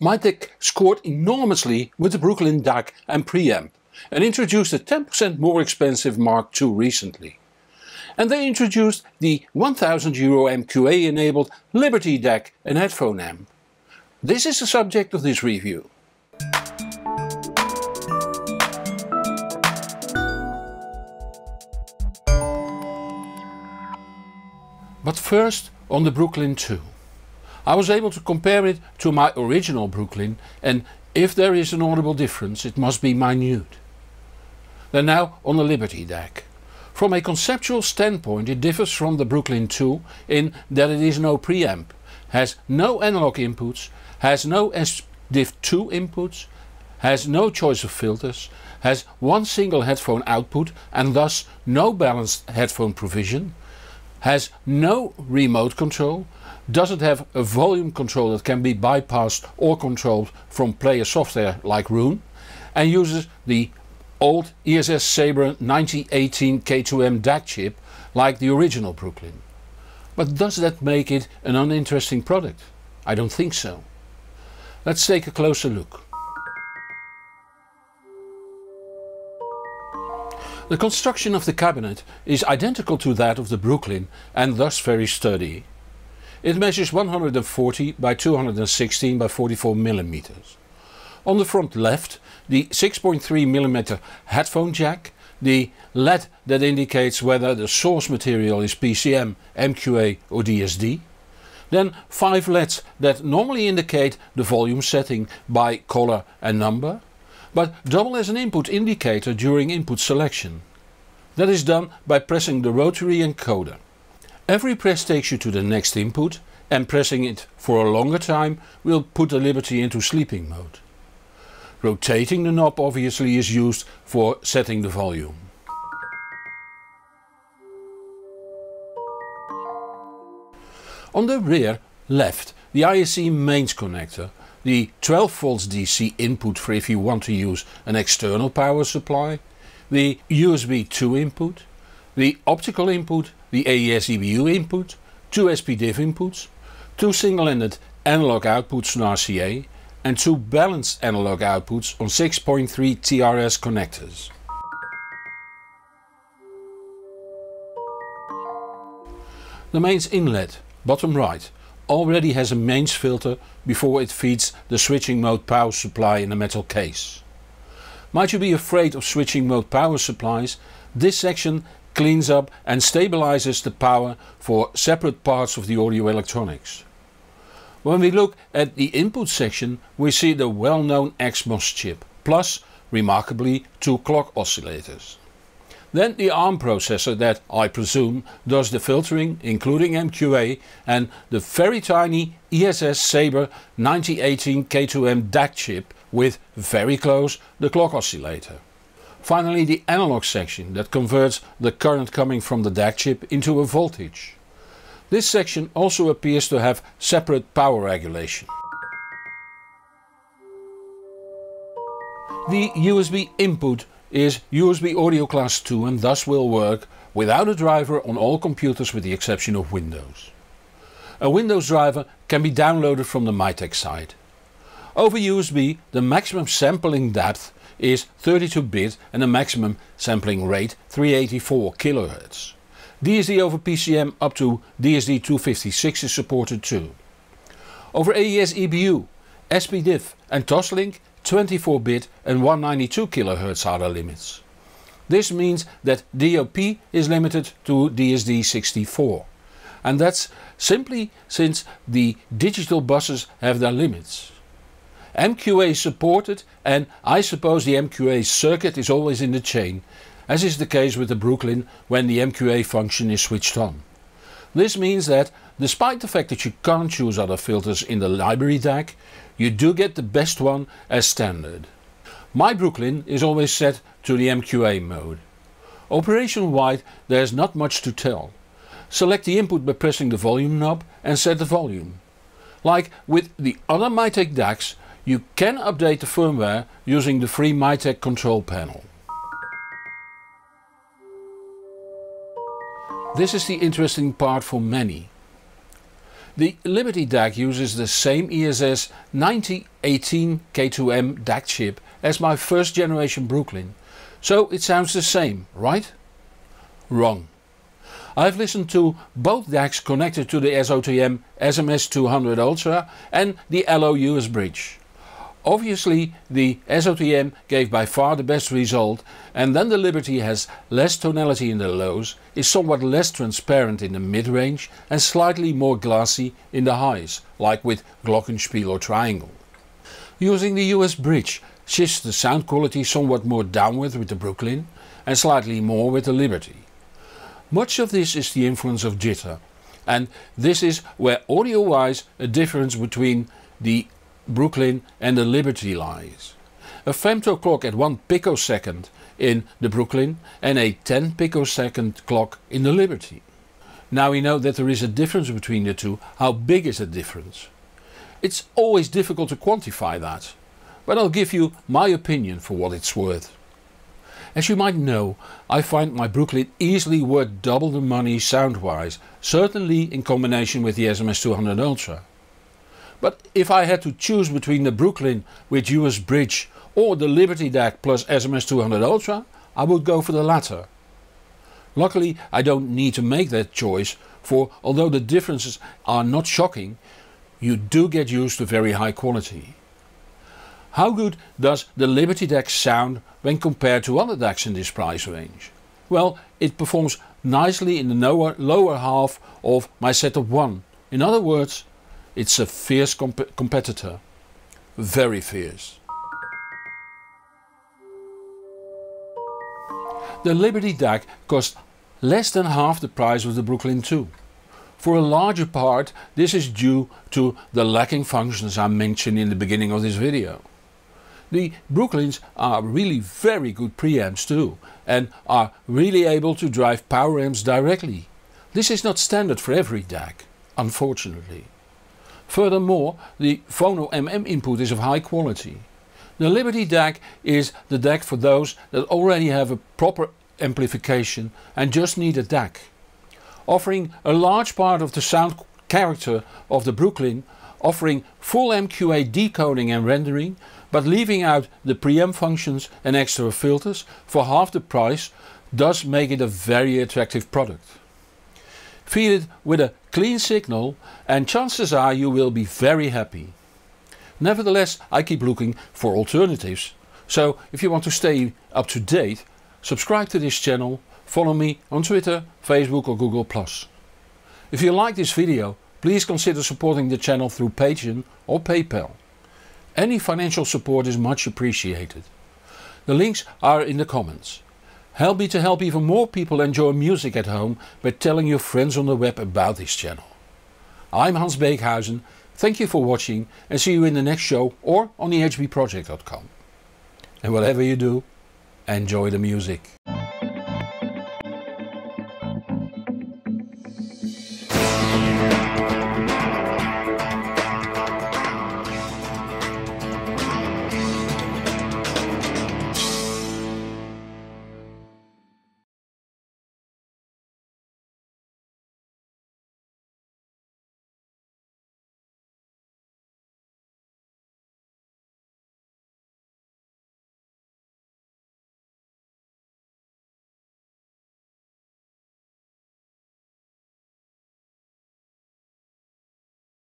Mytek scored enormously with the Brooklyn DAC and preamp, and introduced a 10% more expensive Mark II recently. And they introduced the €1,000 MQA enabled Liberty DAC and headphone amp. This is the subject of this review. But first on the Brooklyn 2. I was able to compare it to my original Brooklyn, and if there is an audible difference, it must be minute. Then now on the Liberty DAC. From a conceptual standpoint, it differs from the Brooklyn 2 in that it is no preamp, has no analog inputs, has no SDIF2 inputs, has no choice of filters, has one single headphone output and thus no balanced headphone provision, has no remote control, doesn't have a volume control that can be bypassed or controlled from player software like Roon, and uses the old ESS Sabre 9018 K2M DAC chip like the original Brooklyn. But does that make it an uninteresting product? I don't think so. Let's take a closer look. The construction of the cabinet is identical to that of the Brooklyn and thus very sturdy. It measures 140 by 216 by 44 mm. On the front left, the 6.3 mm headphone jack, the LED that indicates whether the source material is PCM, MQA or DSD. Then 5 LEDs that normally indicate the volume setting by color and number, but double as an input indicator during input selection. That is done by pressing the rotary encoder. Every press takes you to the next input, and pressing it for a longer time will put the Liberty into sleeping mode. Rotating the knob obviously is used for setting the volume. On the rear left, the ISC mains connector, the 12 volts DC input for if you want to use an external power supply, the USB 2 input, the optical input, the AES-EBU input, 2 SPDIF inputs, 2 single-ended analog outputs on RCA and 2 balanced analog outputs on 6.3 TRS connectors. The mains inlet, bottom right, already has a mains filter before it feeds the switching mode power supply in a metal case. Might you be afraid of switching mode power supplies? This section cleans up and stabilizes the power for separate parts of the audio electronics. When we look at the input section, we see the well-known XMOS chip, plus, remarkably, 2 clock oscillators. Then the ARM processor that, I presume, does the filtering, including MQA, and the very tiny ESS Sabre 9018 K2M DAC chip with, very close, the clock oscillator. Finally the analog section that converts the current coming from the DAC chip into a voltage. This section also appears to have separate power regulation. The USB input is USB Audio Class 2 and thus will work without a driver on all computers with the exception of Windows. A Windows driver can be downloaded from the Mytek site. Over USB the maximum sampling depth is 32 bit and the maximum sampling rate 384 kHz. DSD over PCM up to DSD256 is supported too. Over AES-EBU, SPDIF and Toslink 24 bit and 192 kHz are the limits. This means that DOP is limited to DSD64. And that's simply since the digital buses have their limits. MQA is supported and I suppose the MQA circuit is always in the chain, as is the case with the Brooklyn when the MQA function is switched on. This means that, despite the fact that you can't use other filters in the Liberty DAC, you do get the best one as standard. My Brooklyn is always set to the MQA mode. Operation-wide there's not much to tell. Select the input by pressing the volume knob and set the volume. Like with the other Mytek DACs, you can update the firmware using the free Mytek control panel. This is the interesting part for many. The Liberty DAC uses the same ESS 9018 K2M DAC chip as my first generation Brooklyn, so it sounds the same, right? Wrong. I've listened to both DACs connected to the SOTM SMS200 Ultra and the Allo USBridge. Obviously the SOTM gave by far the best result, and then the Liberty has less tonality in the lows, is somewhat less transparent in the mid-range and slightly more glassy in the highs, like with Glockenspiel or Triangle. Using the USBridge shifts the sound quality somewhat more downward with the Brooklyn and slightly more with the Liberty. Much of this is the influence of jitter, and this is where audio-wise a difference between the Brooklyn and the Liberty lies. A femtoclock at 1 picosecond in the Brooklyn and a 10 picosecond clock in the Liberty. Now we know that there is a difference between the two. How big is the difference? It's always difficult to quantify that, but I'll give you my opinion for what it's worth. As you might know, I find my Brooklyn easily worth double the money sound-wise, certainly in combination with the SMS200 Ultra. But if I had to choose between the Brooklyn with USBridge or the Liberty DAC plus SMS200 Ultra, I would go for the latter. Luckily I don't need to make that choice, for although the differences are not shocking, you do get used to very high quality. How good does the Liberty DAC sound when compared to other DACs in this price range? Well, it performs nicely in the lower half of my setup 1. In other words, it's a fierce competitor. Very fierce. The Liberty DAC cost less than half the price of the Brooklyn II. For a larger part, this is due to the lacking functions I mentioned in the beginning of this video. The Brooklyns are really very good preamps too, and are really able to drive power amps directly. This is not standard for every DAC, unfortunately. Furthermore, the Phono MM input is of high quality. The Liberty DAC is the DAC for those that already have a proper amplification and just need a DAC. Offering a large part of the sound character of the Brooklyn, offering full MQA decoding and rendering, but leaving out the preamp functions and extra filters for half the price, does make it a very attractive product. Feed it with a clean signal and chances are you will be very happy. Nevertheless, I keep looking for alternatives, so if you want to stay up to date, subscribe to this channel, follow me on Twitter, Facebook or Google+. If you like this video, please consider supporting the channel through Patreon or PayPal. Any financial support is much appreciated. The links are in the comments. Help me to help even more people enjoy music at home by telling your friends on the web about this channel. I'm Hans Beekhuyzen, thank you for watching and see you in the next show or on thehbproject.com. And whatever you do, enjoy the music.